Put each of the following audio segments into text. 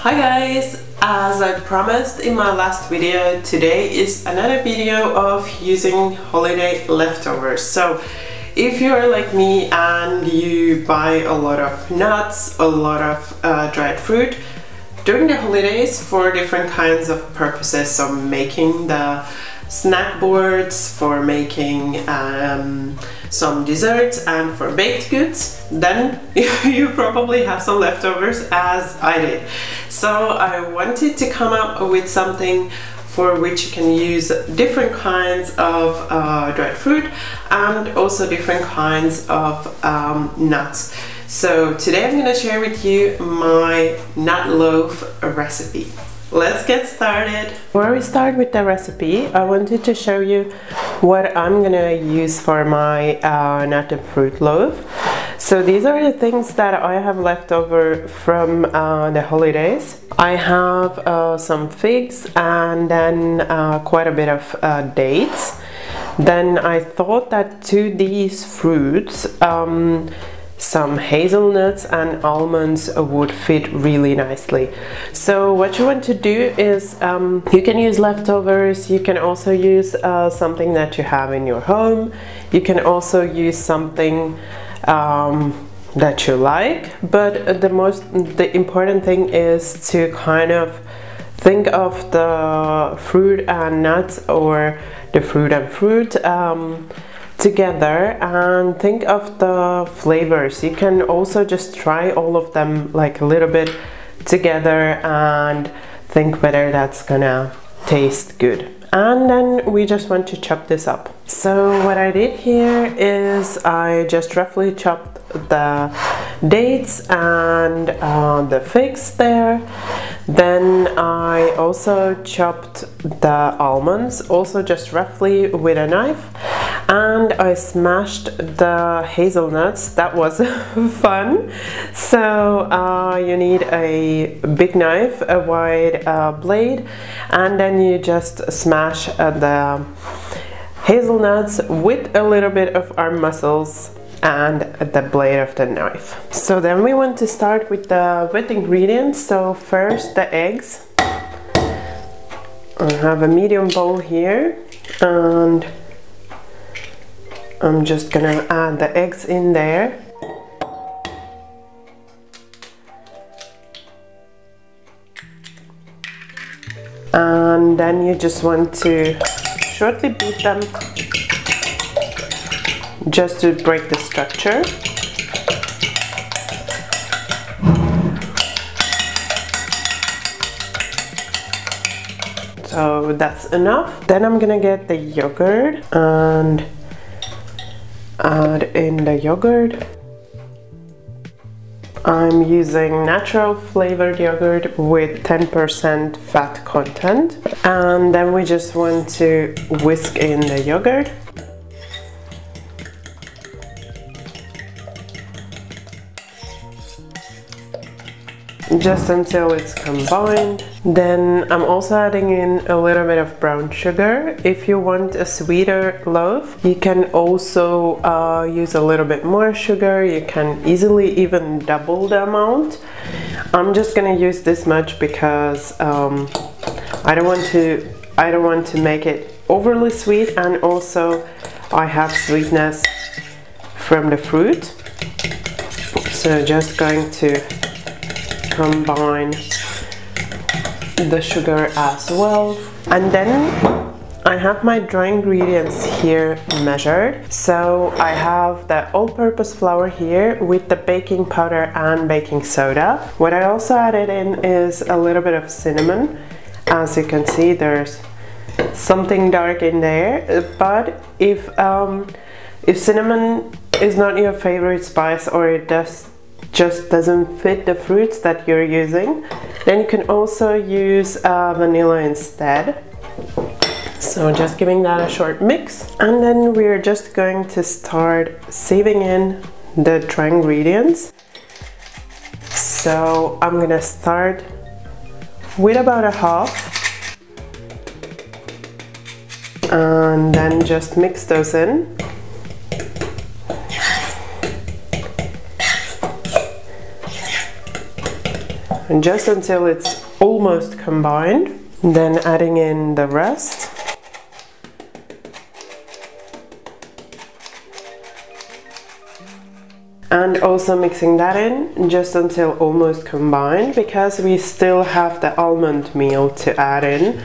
Hi guys! As I promised in my last video, today is another video of using holiday leftovers. So if you're like me and you buy a lot of nuts, a lot of dried fruit during the holidays for different kinds of purposes, so making the snack boards, for making some desserts and for baked goods, then you probably have some leftovers, as I did. So I wanted to come up with something for which you can use different kinds of dried fruit and also different kinds of nuts. So today I'm going to share with you my nut loaf recipe. Let's get started. Before we start with the recipe, I wanted to show you what I'm gonna use for my nut and fruit loaf. So these are the things that I have left over from the holidays. I have some figs and then quite a bit of dates. Then I thought that to these fruits, some hazelnuts and almonds would fit really nicely. So what you want to do is you can use leftovers, you can also use something that you have in your home, you can also use something that you like, but the important thing is to kind of think of the fruit and nuts, or the fruit and fruit together, and think of the flavors. You can also just try all of them like a little bit together and think whether that's gonna taste good. And then we just want to chop this up. So what I did here is I just roughly chopped the dates and the figs there. Then I also chopped the almonds, also just roughly with a knife. And I smashed the hazelnuts. That was fun. So you need a big knife, a wide blade, and then you just smash the hazelnuts with a little bit of arm muscles and the blade of the knife. So then we want to start with the ingredients. So first the eggs. I have a medium bowl here, and I'm just gonna add the eggs in there. And then you just want to shortly beat them just to break the structure. So that's enough. Then I'm gonna get the yogurt and add in the yogurt. I'm using natural flavored yogurt with 10% fat content. And then we just want to whisk in the yogurt. Just until it's combined. Then I'm also adding in a little bit of brown sugar. If you want a sweeter loaf, you can also use a little bit more sugar. You can easily even double the amount. I'm just gonna use this much because I don't want to make it overly sweet, and also I have sweetness from the fruit. So just going to combine the sugar as well. And then I have my dry ingredients here measured. So I have the all-purpose flour here with the baking powder and baking soda. What I also added in is a little bit of cinnamon. As you can see, there's something dark in there, but if cinnamon is not your favorite spice, or it just doesn't fit the fruits that you're using, then you can also use vanilla instead. So just giving that a short mix, and then we're just going to start sieving in the dry ingredients. So I'm gonna start with about a half, and then just mix those in. and just until it's almost combined, then adding in the rest. And also mixing that in just until almost combined, because we still have the almond meal to add in.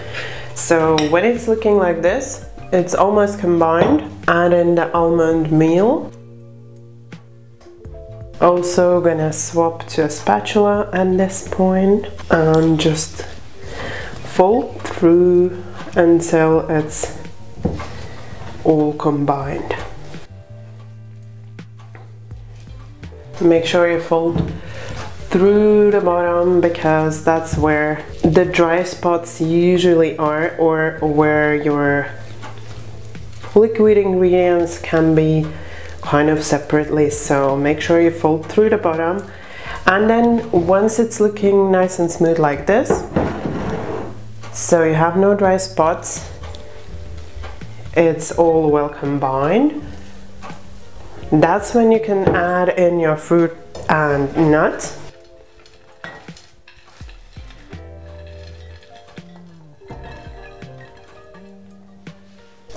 So when it's looking like this, it's almost combined. Add in the almond meal. Also gonna swap to a spatula at this point and just fold through until it's all combined. Make sure you fold through the bottom, because that's where the dry spots usually are, or where your liquid ingredients can be kind of separately. So make sure you fold through the bottom, and then once it's looking nice and smooth like this, so you have no dry spots, it's all well combined, that's when you can add in your fruit and nuts.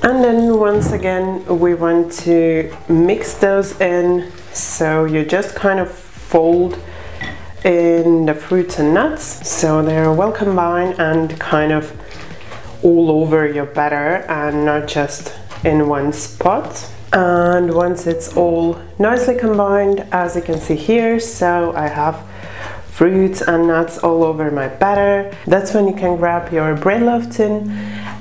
And then once again we want to mix those in, so you just kind of fold in the fruits and nuts so they're well combined and kind of all over your batter and not just in one spot. And once it's all nicely combined, as you can see here, so I have fruits and nuts all over my batter. That's when you can grab your bread loaf tin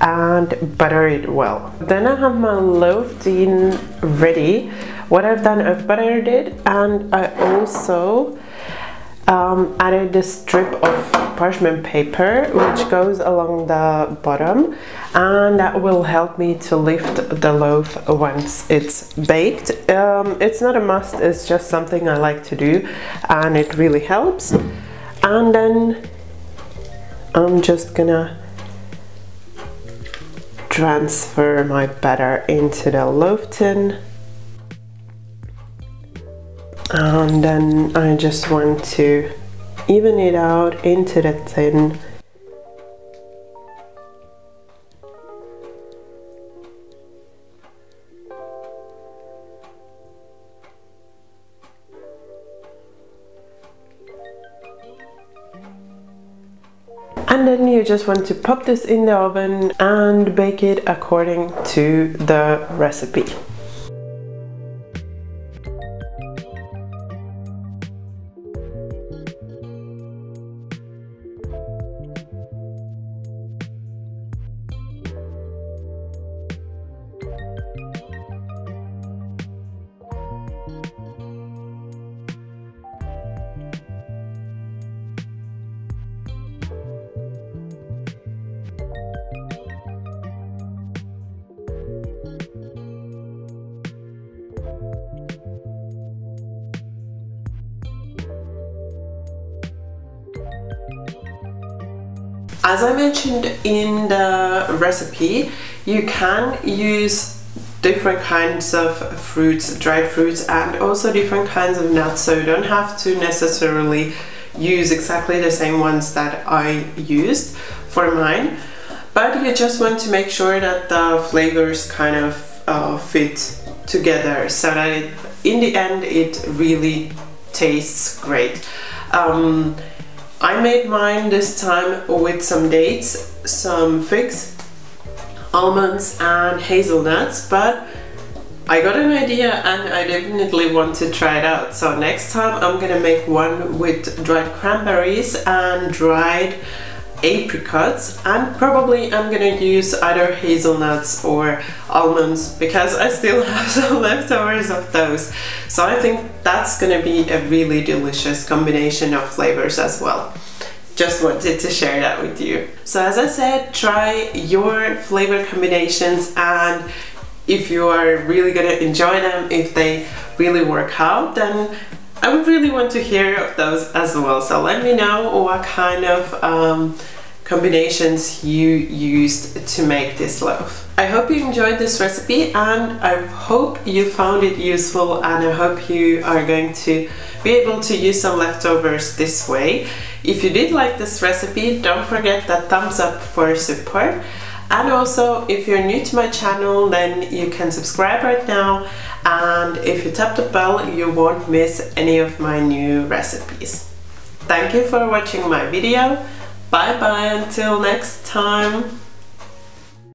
and butter it well. Then I have my loaf tin ready. What I've done, I've buttered it, and I also added this strip of parchment paper which goes along the bottom, and that will help me to lift the loaf once it's baked. It's not a must, it's just something I like to do and it really helps. And then I'm just gonna transfer my batter into the loaf tin. And then I just want to even it out into the tin. And then you just want to pop this in the oven and bake it according to the recipe. As I mentioned in the recipe, you can use different kinds of fruits, dried fruits, and also different kinds of nuts, so you don't have to necessarily use exactly the same ones that I used for mine, but you just want to make sure that the flavors kind of fit together so that in the end it really tastes great. I made mine this time with some dates, some figs, almonds and hazelnuts, but I got an idea and I definitely want to try it out. So next time I'm gonna make one with dried cranberries and dried apricots, and probably I'm gonna use either hazelnuts or almonds because I still have some leftovers of those. So I think that's gonna be a really delicious combination of flavors as well. Just wanted to share that with you. So as I said, try your flavor combinations, and if you are really gonna enjoy them, if they really work out, then I would really want to hear of those as well. So let me know what kind of combinations you used to make this loaf. I hope you enjoyed this recipe, and I hope you found it useful, and I hope you are going to be able to use some leftovers this way. If you did like this recipe, don't forget that thumbs up for support. And also, if you're new to my channel, then you can subscribe right now, and if you tap the bell, you won't miss any of my new recipes. Thank you for watching my video. Bye bye until next time.